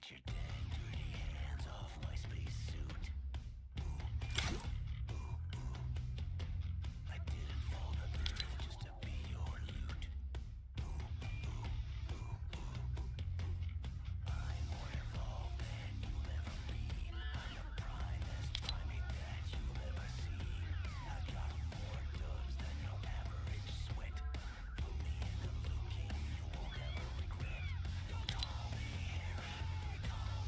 Get your dang dirty hands off my space suit. I didn't fall to Earth just to be your loot. I'm more evolved than you'll ever be. I'm the primest primate that you'll ever see. I've got more dubs than no average sweat. Put me in the loop, king, you won't ever regret. Don't call me Harry, call me